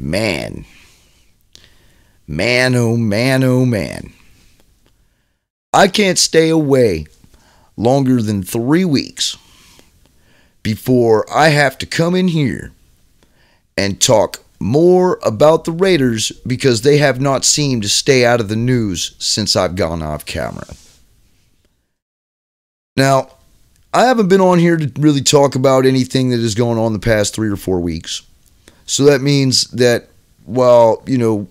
Man. Man, oh man, oh man. I can't stay away longer than 3 weeks before I have to come in here and talk more about the Raiders because they have not seemed to stay out of the news since I've gone off camera. Now, I haven't been on here to really talk about anything that is going on the past 3 or 4 weeks. So that means that while, you know,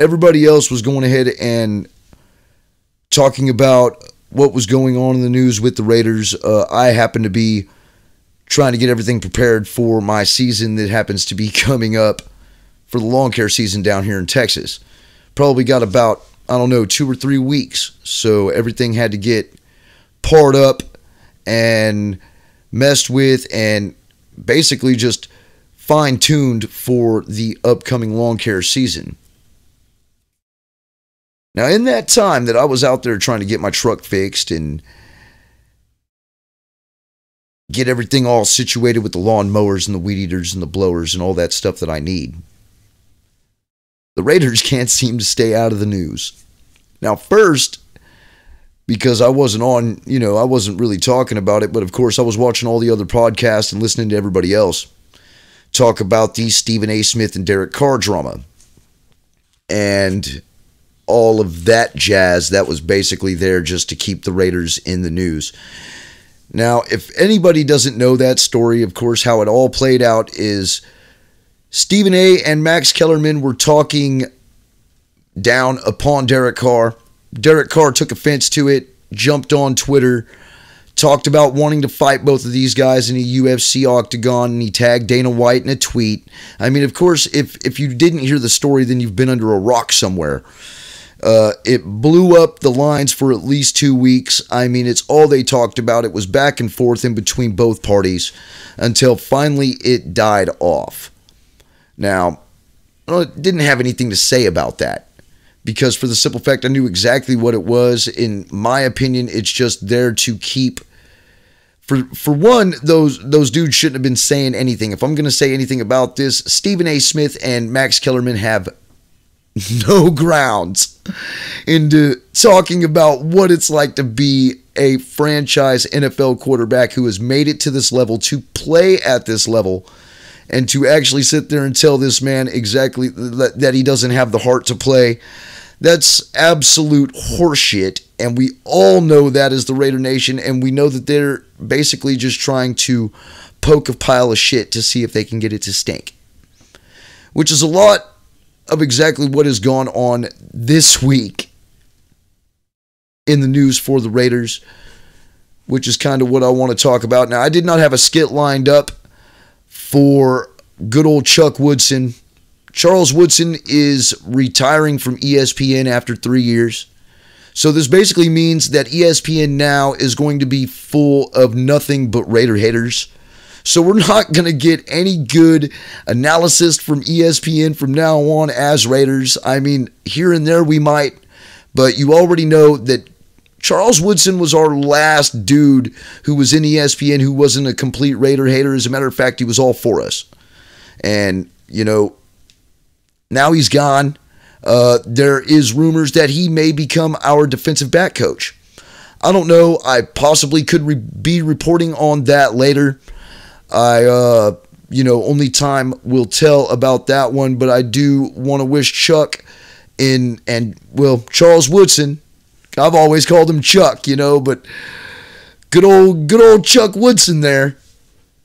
everybody else was going ahead and talking about what was going on in the news with the Raiders, I happen to be trying to get everything prepared for my season that happens to be coming up for the lawn care season down here in Texas. Probably got about, I don't know, 2 or 3 weeks. So everything had to get parred up and messed with and basically just fine-tuned for the upcoming lawn care season. Now, in that time that I was out there trying to get my truck fixed and get everything all situated with the lawn mowers and the weed eaters and the blowers and all that stuff that I need, the Raiders can't seem to stay out of the news. Now, first, because I wasn't on, you know, I wasn't really talking about it, but of course I was watching all the other podcasts and listening to everybody else talk about the Stephen A. Smith and Derek Carr drama. And all of that jazz that was basically there just to keep the Raiders in the news. Now, if anybody doesn't know that story, of course, how it all played out is Stephen A. and Max Kellerman were talking down upon Derek Carr. Derek Carr took offense to it, jumped on Twitter, talked about wanting to fight both of these guys in a UFC octagon, and he tagged Dana White in a tweet. I mean, of course, if you didn't hear the story, then you've been under a rock somewhere. It blew up the lines for at least 2 weeks. I mean, it's all they talked about. It was back and forth in between both parties until finally it died off. Now, I didn't have anything to say about that because for the simple fact I knew exactly what it was. In my opinion, it's just there to keep... For one, those dudes shouldn't have been saying anything. If I'm going to say anything about this, Stephen A. Smith and Max Kellerman have no grounds into talking about what it's like to be a franchise NFL quarterback who has made it to this level, to play at this level, and to actually sit there and tell this man exactly that he doesn't have the heart to play. That's absolute horseshit, and we all know that as the Raider Nation, and we know that they're basically just trying to poke a pile of shit to see if they can get it to stink, which is a lot of exactly what has gone on this week in the news for the Raiders, which is kind of what I want to talk about. Now, I did not have a skit lined up for good old Chuck Woodson. Charles Woodson is retiring from ESPN after 3 years. So this basically means that ESPN now is going to be full of nothing but Raider haters. So we're not going to get any good analysis from ESPN from now on as Raiders. I mean, here and there we might, but you already know that Charles Woodson was our last dude who was in ESPN who wasn't a complete Raider hater. As a matter of fact, he was all for us. And, you know, now he's gone. There is rumors that he may become our defensive back coach. I don't know. I possibly could be reporting on that later. You know, only time will tell about that one, but I do want to wish Chuck Charles Woodson. I've always called him Chuck, you know, but good old Chuck Woodson there.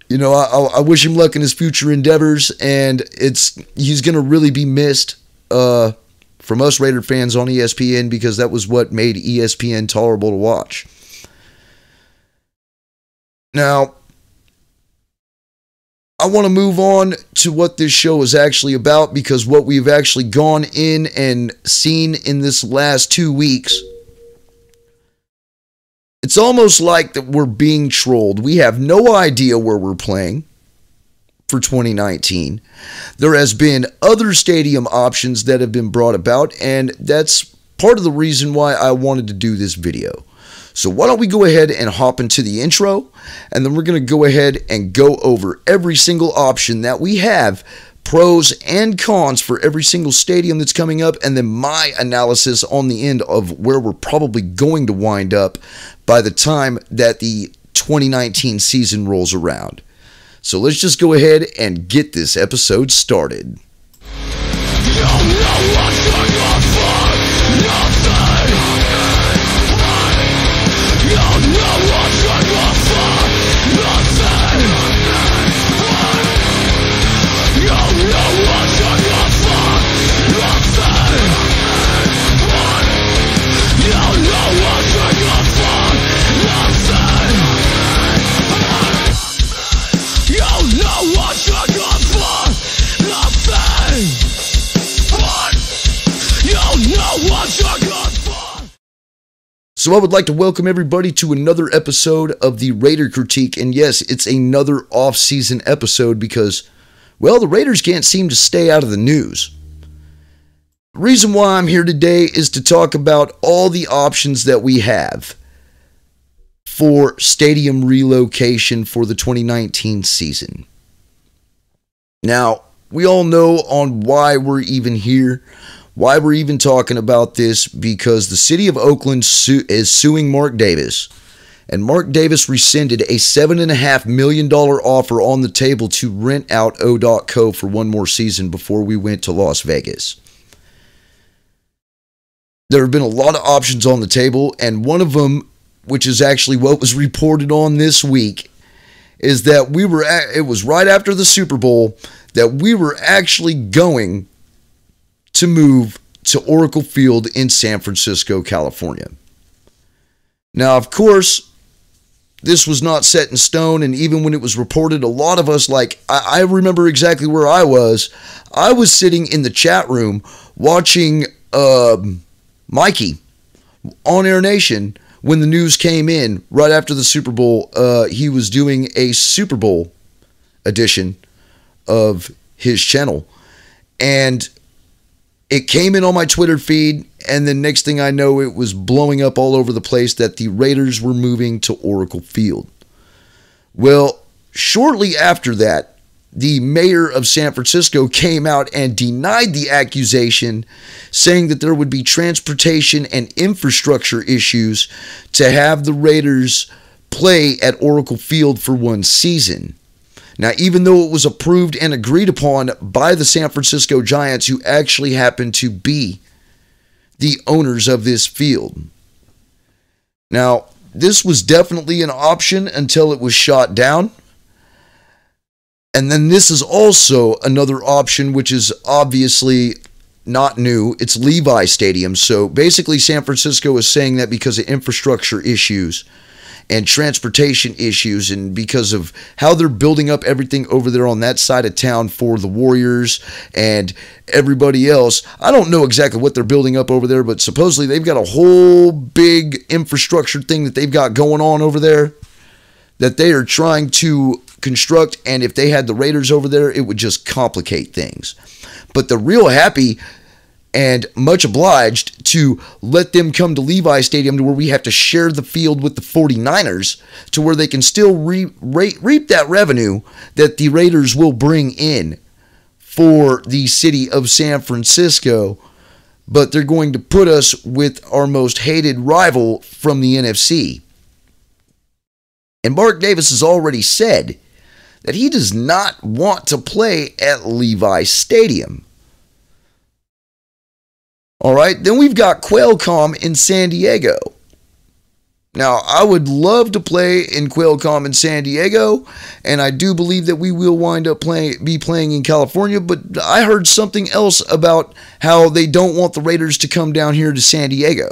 You know, I wish him luck in his future endeavors, and he's going to really be missed from us Raider fans on ESPN because that was what made ESPN tolerable to watch. Now, I want to move on to what this show is actually about, because what we've actually gone in and seen in this last 2 weeks, it's almost like that we're being trolled. We have no idea where we're playing for 2019. There has been other stadium options that have been brought about, and that's part of the reason why I wanted to do this video. So why don't we go ahead and hop into the intro, and then we're going to go ahead and go over every single option that we have pros and cons for every single stadium that's coming up, and then my analysis on the end of where we're probably going to wind up by the time that the 2019 season rolls around. So let's just go ahead and get this episode started. So I would like to welcome everybody to another episode of the Raider Critique, and yes, it's another off-season episode because, well, the Raiders can't seem to stay out of the news. The reason why I'm here today is to talk about all the options that we have for stadium relocation for the 2019 season. Now, we all know on why we're even here. Why we're even talking about this, because the city of Oakland is suing Mark Davis. And Mark Davis rescinded a $7.5 million offer on the table to rent out O.co for one more season before we went to Las Vegas. There have been a lot of options on the table, and one of them, which is actually what was reported on this week, is that it was right after the Super Bowl that we were actually going to move to Oracle Field in San Francisco, California. Now, of course, this was not set in stone, and even when it was reported, a lot of us, like, I remember exactly where I was. I was sitting in the chat room watching Mikey on Air Nation when the news came in right after the Super Bowl. He was doing a Super Bowl edition of his channel, and it came in on my Twitter feed, and the next thing I know, it was blowing up all over the place that the Raiders were moving to Oracle Field. Well, shortly after that, the mayor of San Francisco came out and denied the accusation, saying that there would be transportation and infrastructure issues to have the Raiders play at Oracle Field for one season. Now, even though it was approved and agreed upon by the San Francisco Giants, who actually happen to be the owners of this field. Now, this was definitely an option until it was shot down. And then this is also another option, which is obviously not new. It's Levi Stadium. So basically, San Francisco is saying that because of infrastructure issues and transportation issues, and because of how they're building up everything over there on that side of town for the Warriors and everybody else. I don't know exactly what they're building up over there, but supposedly they've got a whole big infrastructure thing that they've got going on over there that they are trying to construct, and if they had the Raiders over there, it would just complicate things. But the real happy and much obliged to let them come to Levi Stadium, to where we have to share the field with the 49ers, to where they can still reap that revenue that the Raiders will bring in for the city of San Francisco. But they're going to put us with our most hated rival from the NFC. And Mark Davis has already said that he does not want to play at Levi Stadium. All right, then we've got Qualcomm in San Diego. Now, I would love to play in Qualcomm in San Diego, and I do believe that we will wind up be playing in California, but I heard something else about how they don't want the Raiders to come down here to San Diego.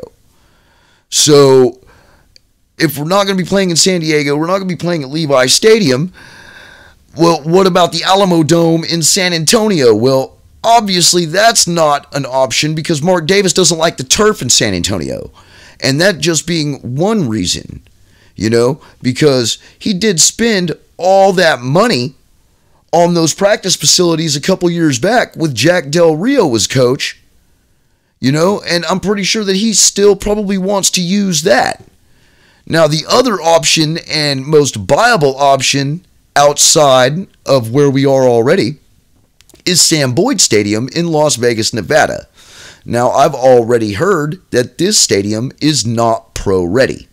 So, if we're not going to be playing in San Diego, we're not going to be playing at Levi Stadium. Well, what about the Alamo Dome in San Antonio? Well, obviously, that's not an option because Mark Davis doesn't like the turf in San Antonio. And that just being one reason, you know, because he did spend all that money on those practice facilities a couple years back with Jack Del Rio as coach, you know, and I'm pretty sure that he still probably wants to use that. Now, the other option and most viable option outside of where we are already is Sam Boyd Stadium in Las Vegas, Nevada. Now, I've already heard that this stadium is not pro-ready.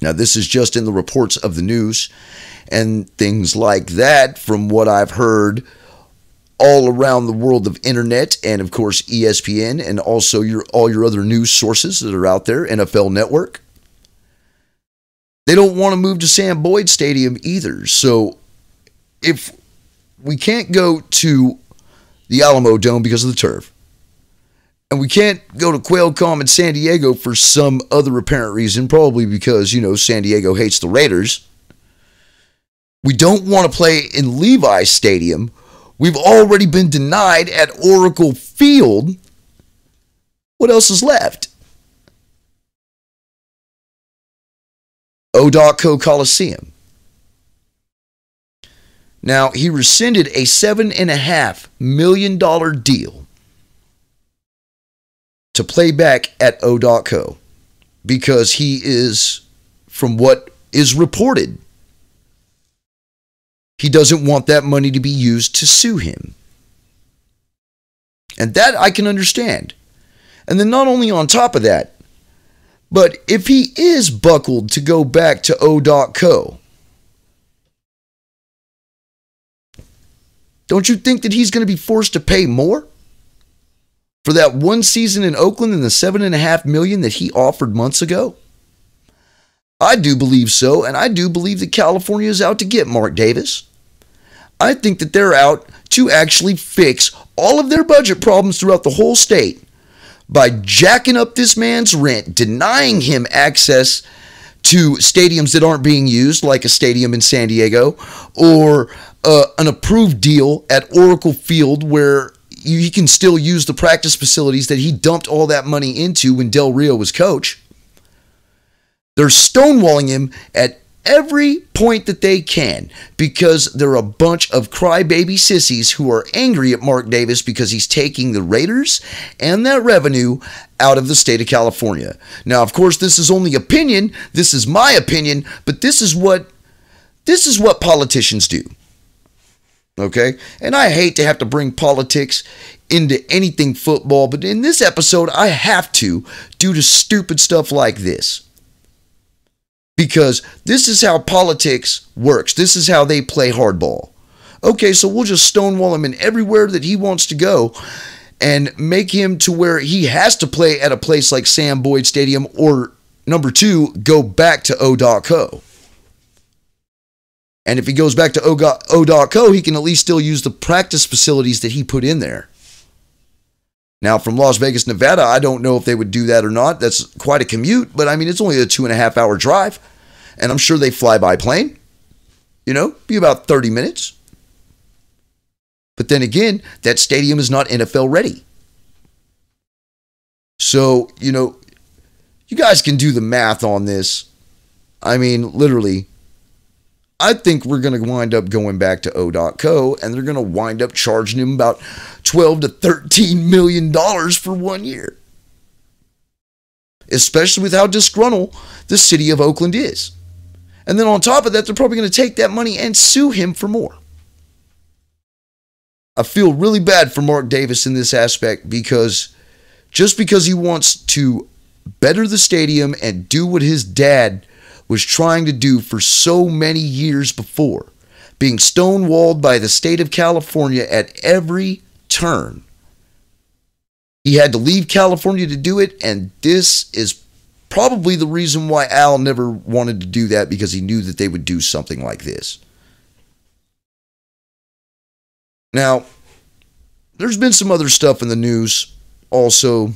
Now, this is just in the reports of the news and things like that from what I've heard all around the world of internet and, of course, ESPN and also all your other news sources that are out there, NFL Network. They don't want to move to Sam Boyd Stadium either. So if we can't go to the Alamo Dome because of the turf, and we can't go to Qualcomm in San Diego for some other apparent reason, probably because, you know, San Diego hates the Raiders. We don't want to play in Levi Stadium. We've already been denied at Oracle Field. What else is left? Dodger Coliseum. Now, he rescinded a $7.5 million deal to play back at Dodger because he is, from what is reported, he doesn't want that money to be used to sue him. And that I can understand. And then not only on top of that, but if he is buckled to go back to Dodger, don't you think that he's going to be forced to pay more for that one season in Oakland and the $7.5 million that he offered months ago? I do believe so, and I do believe that California is out to get Mark Davis. I think that they're out to actually fix all of their budget problems throughout the whole state by jacking up this man's rent, denying him access to stadiums that aren't being used, like a stadium in San Diego, or an approved deal at Oracle Field where he can still use the practice facilities that he dumped all that money into when Del Rio was coach. They're stonewalling him at every point that they can because they're a bunch of crybaby sissies who are angry at Mark Davis because he's taking the Raiders and that revenue out of the state of California. Now, of course, this is only opinion. This is my opinion, but this is what politicians do. Okay? And I hate to have to bring politics into anything football, but in this episode, I have to due to stupid stuff like this. Because this is how politics works. This is how they play hardball. Okay, so we'll just stonewall him in everywhere that he wants to go and make him to where he has to play at a place like Sam Boyd Stadium or, number two, go back to Dodger. And if he goes back to Dodger, he can at least still use the practice facilities that he put in there. Now, from Las Vegas, Nevada, I don't know if they would do that or not. That's quite a commute, but I mean, it's only a 2.5-hour drive, and I'm sure they fly by plane. You know, be about 30 minutes. But then again, that stadium is not NFL ready. So, you know, you guys can do the math on this. I mean, literally, I think we're going to wind up going back to Dodger, and they're going to wind up charging him about $12 to $13 million for 1 year. Especially with how disgruntled the city of Oakland is. And then on top of that, they're probably going to take that money and sue him for more. I feel really bad for Mark Davis in this aspect because just because he wants to better the stadium and do what his dad was trying to do for so many years before, being stonewalled by the state of California at every turn. He had to leave California to do it, and this is probably the reason why Al never wanted to do that, because he knew that they would do something like this. Now, there's been some other stuff in the news also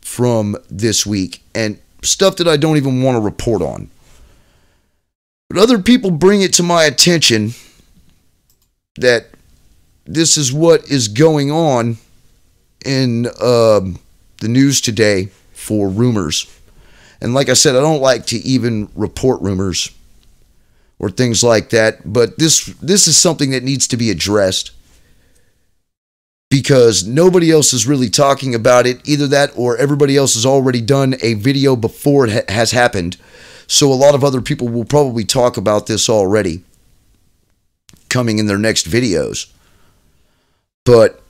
from this week, and stuff that I don't even want to report on. But other people bring it to my attention that this is what is going on in the news today for rumors. And like I said, I don't like to even report rumors or things like that. But this is something that needs to be addressed because nobody else is really talking about it. Either that or everybody else has already done a video before it has happened. So a lot of other people will probably talk about this already coming in their next videos. But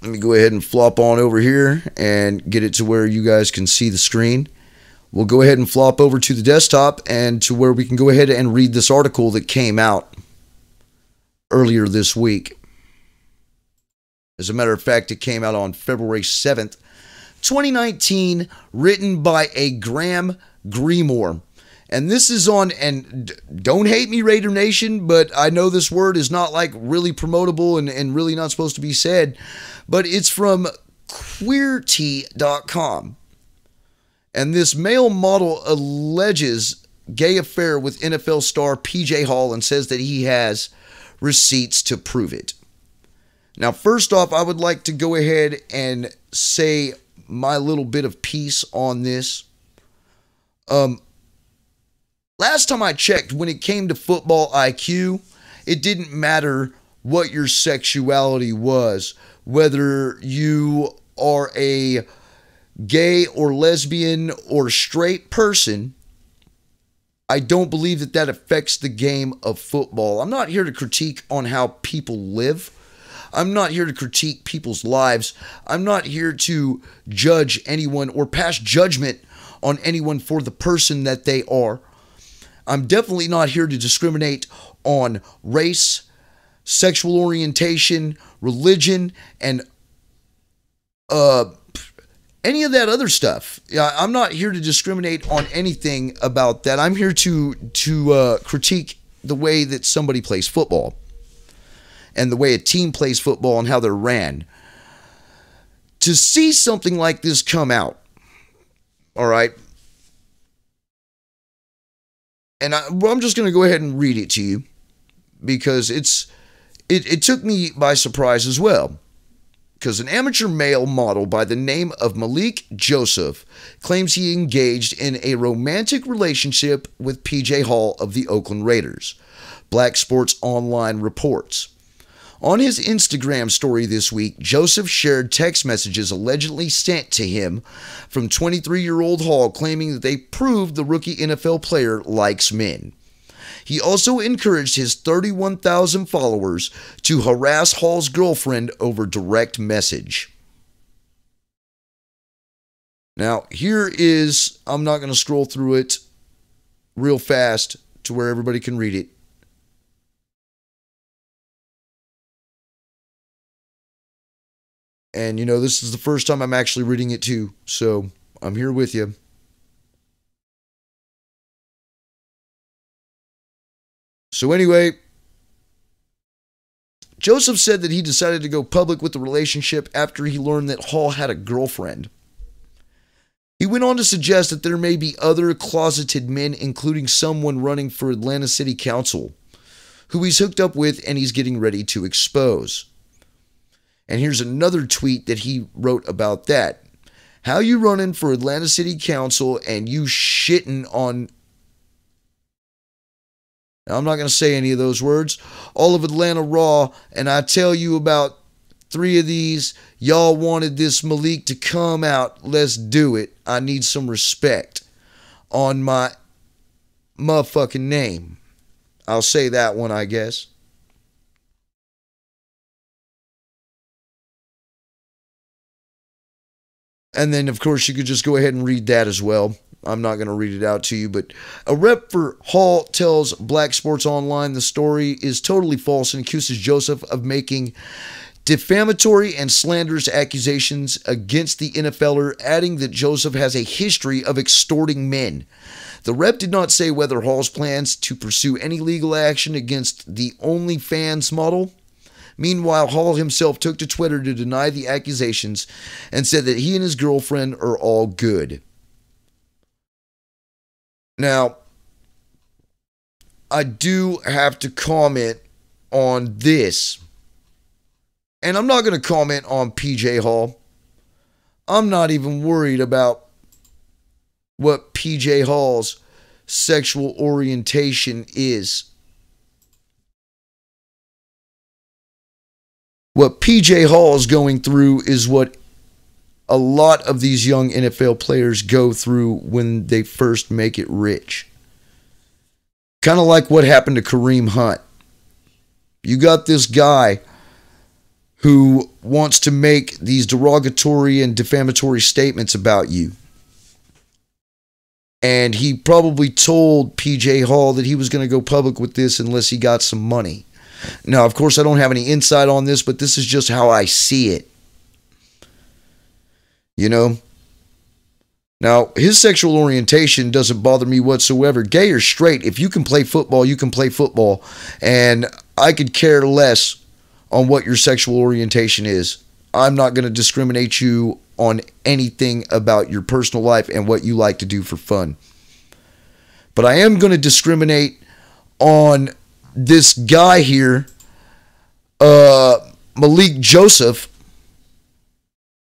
let me go ahead and flop on over here and get it to where you guys can see the screen. We'll go ahead and flop over to the desktop and to where we can go ahead and read this article that came out earlier this week. As a matter of fact, it came out on February 7th, 2019, written by a Graham Gremore. And this is on, and don't hate me, Raider Nation, but I know this word is not like really promotable and really not supposed to be said, but it's from Queerty.com. And this male model alleges gay affair with NFL star PJ Hall and says that he has receipts to prove it. Now, first off, I would like to go ahead and say my little bit of piece on this. Last time I checked, when it came to football IQ, it didn't matter what your sexuality was, whether you are a gay or lesbian or straight person. I don't believe that that affects the game of football. I'm not here to critique on how people live. I'm not here to critique people's lives. I'm not here to judge anyone or pass judgment on anyone for the person that they are. I'm definitely not here to discriminate on race, sexual orientation, religion, and any of that other stuff. I'm not here to discriminate on anything about that. I'm here to critique the way that somebody plays football and the way a team plays football and how they're ran. To see something like this come out, all right, and I'm just going to go ahead and read it to you because it took me by surprise as well. Because an amateur male model by the name of Malik Joseph claims he engaged in a romantic relationship with PJ Hall of the Oakland Raiders, Black Sports Online reports. On his Instagram story this week, Joseph shared text messages allegedly sent to him from 23-year-old Hall claiming that they proved the rookie NFL player likes men. He also encouraged his 31,000 followers to harass Hall's girlfriend over direct message. Now, here is, I'm not going to scroll through it real fast to where everybody can read it. And, you know, this is the first time I'm actually reading it too, so I'm here with you. So anyway, Joseph said that he decided to go public with the relationship after he learned that Hall had a girlfriend. He went on to suggest that there may be other closeted men, including someone running for Atlanta City Council, who he's hooked up with and he's getting ready to expose. And here's another tweet that he wrote about that. How you running for Atlanta City Council and you shitting on... I'm not going to say any of those words. All of Atlanta Raw, and I tell you about three of these. Y'all wanted this Malik to come out. Let's do it. I need some respect on my motherfucking name. I'll say that one, I guess. And then, of course, you could just go ahead and read that as well. I'm not going to read it out to you, but a rep for Hall tells Black Sports Online the story is totally false and accuses Joseph of making defamatory and slanderous accusations against the NFLer, adding that Joseph has a history of extorting men. The rep did not say whether Hall's plans to pursue any legal action against the OnlyFans model. Meanwhile, Hall himself took to Twitter to deny the accusations and said that he and his girlfriend are all good. Now, I do have to comment on this. And I'm not going to comment on PJ Hall. I'm not even worried about what PJ Hall's sexual orientation is. What PJ Hall is going through is what a lot of these young NFL players go through when they first make it rich. Kind of like what happened to Kareem Hunt. You got this guy who wants to make these derogatory and defamatory statements about you. And he probably told PJ Hall that he was going to go public with this unless he got some money. Now, of course, I don't have any insight on this, but this is just how I see it. You know? Now, his sexual orientation doesn't bother me whatsoever. Gay or straight, if you can play football, you can play football. And I could care less on what your sexual orientation is. I'm not going to discriminate you on anything about your personal life and what you like to do for fun. But I am going to discriminate on this guy here, Malik Joseph,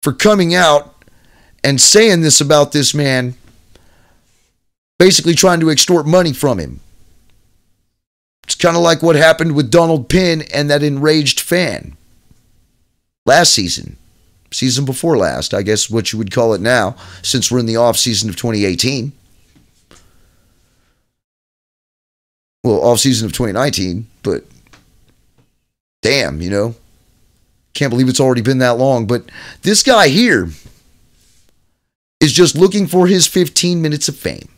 for coming out and saying this about this man, basically trying to extort money from him. It's kind of like what happened with Donald Penn and that enraged fan last season. Season before last, I guess what you would call it now, since we're in the off season of 2018. Well, off season of 2019, but damn, you know, can't believe it's already been that long. But this guy here is just looking for his 15 minutes of fame.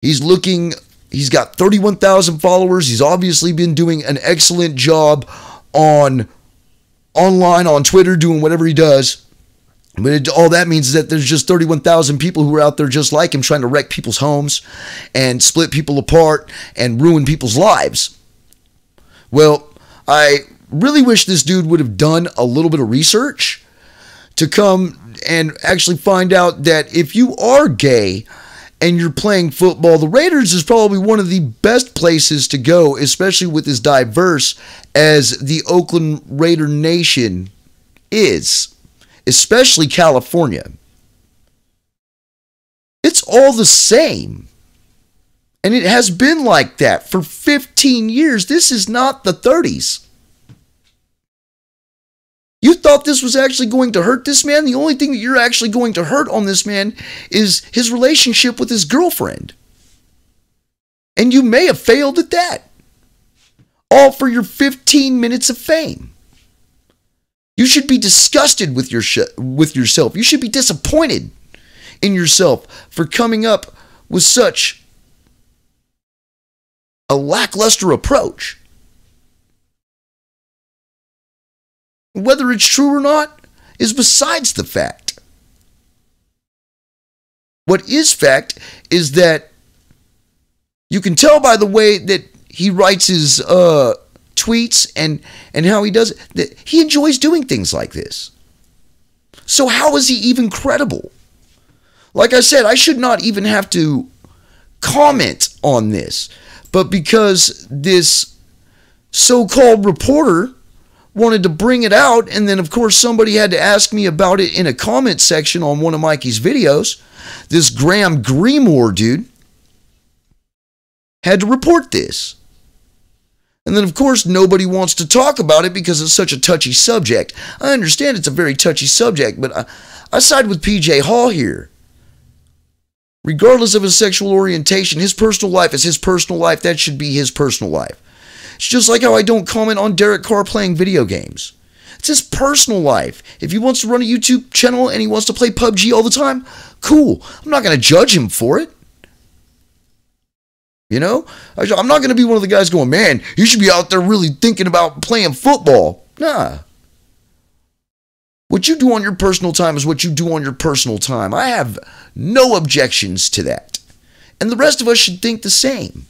He's got 31,000 followers. He's obviously been doing an excellent job online, on Twitter, doing whatever he does. But all that means is that there's just 31,000 people who are out there just like him, trying to wreck people's homes and split people apart and ruin people's lives. Well, I really wish this dude would have done a little bit of research to come and actually find out that if you are gay and you're playing football, the Raiders is probably one of the best places to go, especially with as diverse as the Oakland Raider Nation is, especially California. It's all the same. And it has been like that for 15 years. This is not the 30s. You thought this was actually going to hurt this man? The only thing that you're actually going to hurt on this man is his relationship with his girlfriend. And you may have failed at that. All for your 15 minutes of fame. You should be disgusted with yourself. You should be disappointed in yourself for coming up with such a lackluster approach. Whether it's true or not is besides the fact. What is fact is that you can tell by the way that he writes his tweets and how he does it, that he enjoys doing things like this. So how is he even credible? Like I said, I should not even have to comment on this. But because this so-called reporter wanted to bring it out, and then of course somebody had to ask me about it in a comment section on one of Mikey's videos, this Graham Gremore dude had to report this. And then of course nobody wants to talk about it because it's such a touchy subject. I understand it's a very touchy subject, but I side with PJ Hall here. Regardless of his sexual orientation, his personal life is his personal life. That should be his personal life. It's just like how I don't comment on Derek Carr playing video games. It's his personal life. If he wants to run a YouTube channel and he wants to play PUBG all the time, cool. I'm not going to judge him for it. You know? I'm not going to be one of the guys going, man, you should be out there really thinking about playing football. Nah. What you do on your personal time is what you do on your personal time. I have no objections to that. And the rest of us should think the same.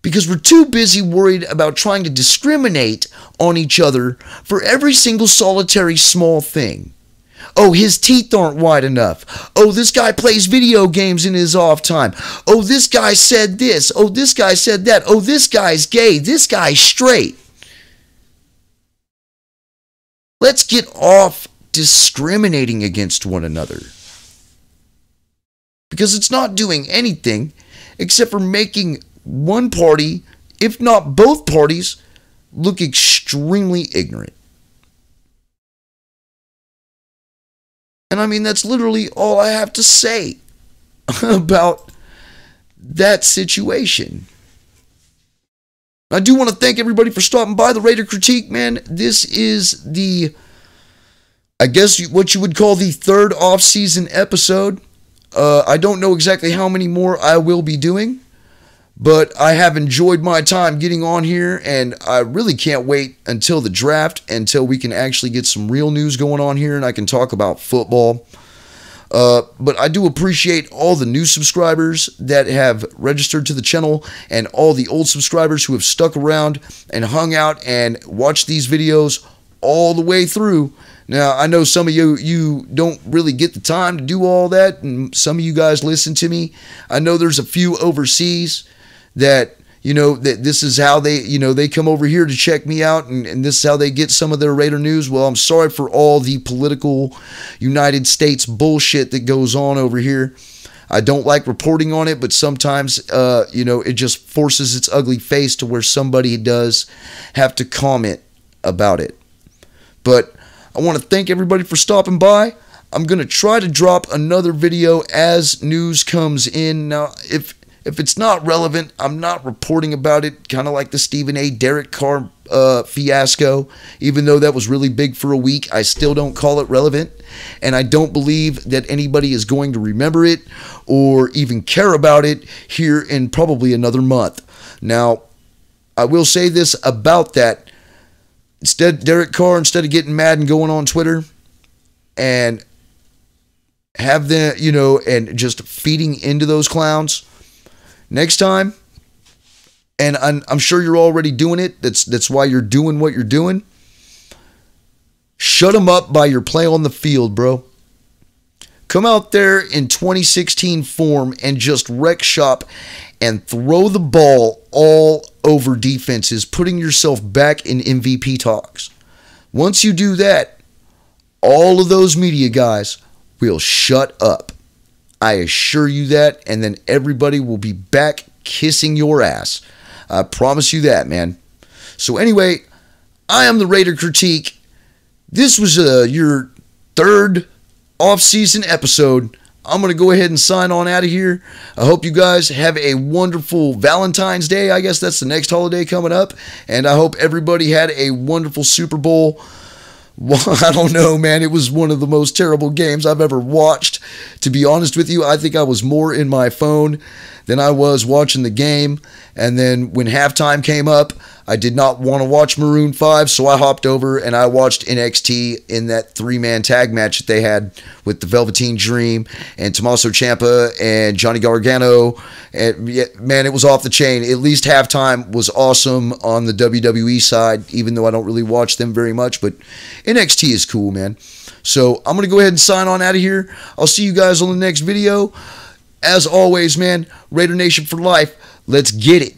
Because we're too busy worried about trying to discriminate on each other for every single solitary small thing. Oh, his teeth aren't wide enough. Oh, this guy plays video games in his off time. Oh, this guy said this. Oh, this guy said that. Oh, this guy's gay. This guy's straight. Let's get off discriminating against one another. Because it's not doing anything except for making one party, if not both parties, look extremely ignorant. And I mean, that's literally all I have to say about that situation. I do want to thank everybody for stopping by the Raider Critique, man. This is the, I guess what you would call the third off-season episode. I don't know exactly how many more I will be doing, but I have enjoyed my time getting on here, and I really can't wait until the draft, until we can actually get some real news going on here and I can talk about football. But I do appreciate all the new subscribers that have registered to the channel and all the old subscribers who have stuck around and hung out and watched these videos all the way through. Now, I know some of you don't really get the time to do all that, and some of you guys listen to me. I know there's a few overseas that, you know, that this is how they, you know, they come over here to check me out, and this is how they get some of their Raider news. Well, I'm sorry for all the political United States bullshit that goes on over here. I don't like reporting on it, but sometimes, you know, it just forces its ugly face to where somebody does have to comment about it. But I want to thank everybody for stopping by. I'm going to try to drop another video as news comes in. Now, if it's not relevant, I'm not reporting about it, kind of like the Stephen A. Derek Carr fiasco. Even though that was really big for a week, I still don't call it relevant, and I don't believe that anybody is going to remember it or even care about it here in probably another month. Now, I will say this about that. Instead, Derek Carr, instead of getting mad and going on Twitter and have the, you know, and just feeding into those clowns, next time, and I'm sure you're already doing it, that's why you're doing what you're doing, shut them up by your play on the field, bro. Come out there in 2016 form and just wreck shop and throw the ball all over defenses, putting yourself back in MVP talks. Once you do that, all of those media guys will shut up. I assure you that, and then everybody will be back kissing your ass. I promise you that, man. So anyway, I am the Raider Critique. This was your third off-season episode. I'm going to go ahead and sign on out of here. I hope you guys have a wonderful Valentine's Day. I guess that's the next holiday coming up. And I hope everybody had a wonderful Super Bowl. Well, I don't know, man. It was one of the most terrible games I've ever watched. To be honest with you, I think I was more in my phone than I was watching the game. And then when halftime came up, I did not want to watch Maroon 5, so I hopped over and I watched NXT in that three-man tag match that they had with the Velveteen Dream and Tommaso Ciampa and Johnny Gargano. And man, it was off the chain. At least halftime was awesome on the WWE side, even though I don't really watch them very much, but NXT is cool, man. So I'm going to go ahead and sign on out of here. I'll see you guys on the next video. As always, man, Raider Nation for life. Let's get it.